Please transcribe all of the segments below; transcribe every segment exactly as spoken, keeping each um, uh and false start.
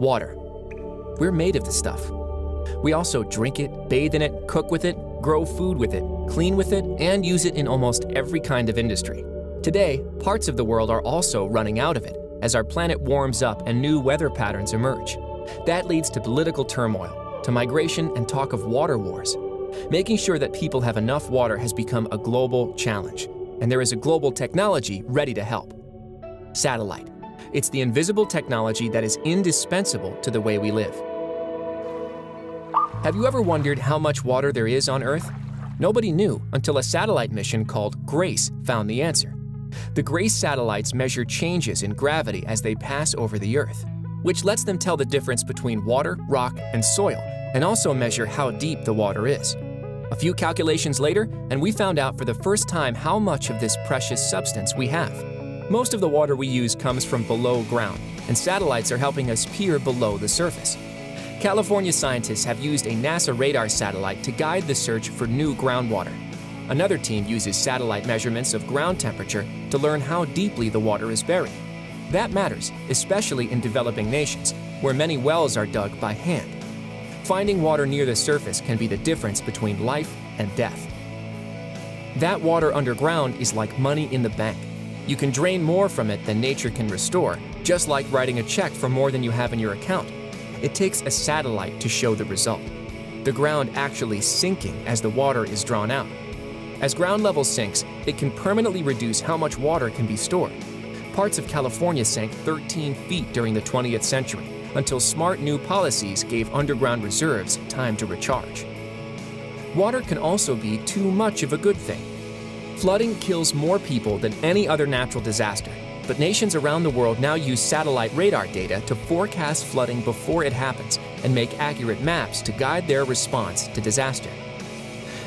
water. We're made of this stuff. We also drink it, bathe in it, cook with it, grow food with it, clean with it, and use it in almost every kind of industry. Today, parts of the world are also running out of it as our planet warms up and new weather patterns emerge. That leads to political turmoil, to migration and talk of water wars. Making sure that people have enough water has become a global challenge, and there is a global technology ready to help. Satellite. It's the invisible technology that is indispensable to the way we live. Have you ever wondered how much water there is on Earth? Nobody knew until a satellite mission called GRACE found the answer. The GRACE satellites measure changes in gravity as they pass over the Earth, which lets them tell the difference between water, rock, and soil, and also measure how deep the water is. A few calculations later, and we found out for the first time how much of this precious substance we have. Most of the water we use comes from below ground, and satellites are helping us peer below the surface. California scientists have used a NASA radar satellite to guide the search for new groundwater. Another team uses satellite measurements of ground temperature to learn how deeply the water is buried. That matters, especially in developing nations, where many wells are dug by hand. Finding water near the surface can be the difference between life and death. That water underground is like money in the bank. You can drain more from it than nature can restore, just like writing a check for more than you have in your account. It takes a satellite to show the result. The ground actually sinking as the water is drawn out. As ground level sinks, it can permanently reduce how much water can be stored. Parts of California sank thirteen feet during the twentieth century, until smart new policies gave underground reserves time to recharge. Water can also be too much of a good thing. Flooding kills more people than any other natural disaster, but nations around the world now use satellite radar data to forecast flooding before it happens and make accurate maps to guide their response to disaster.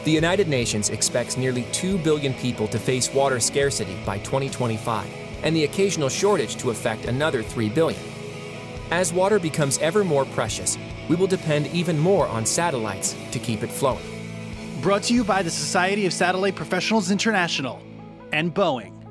The United Nations expects nearly two billion people to face water scarcity by twenty twenty-five, and the occasional shortage to affect another three billion. As water becomes ever more precious, we will depend even more on satellites to keep it flowing. Brought to you by the Society of Satellite Professionals International and Boeing.